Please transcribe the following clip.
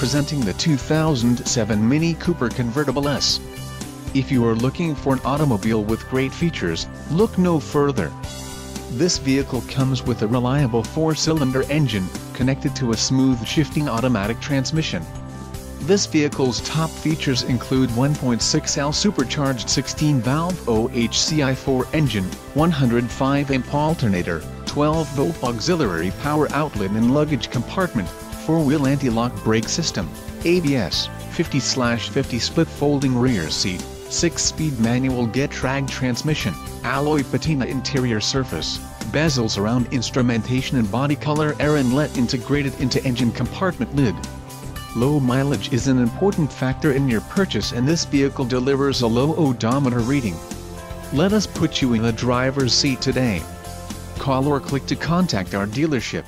presenting the 2007 Mini Cooper Convertible S. If you are looking for an automobile with great features, look no further. This vehicle comes with a reliable 4-cylinder engine, connected to a smooth shifting automatic transmission. This vehicle's top features include 1.6L supercharged 16-valve OHCI 4 engine, 105 amp alternator, 12-volt auxiliary power outlet and luggage compartment, 4-wheel anti-lock brake system, ABS, 50/50 split folding rear seat, 6-speed manual Getrag transmission, alloy patina interior surface, bezels around instrumentation and body color air inlet integrated into engine compartment lid. Low mileage is an important factor in your purchase, and this vehicle delivers a low odometer reading. Let us put you in the driver's seat today. Call or click to contact our dealership.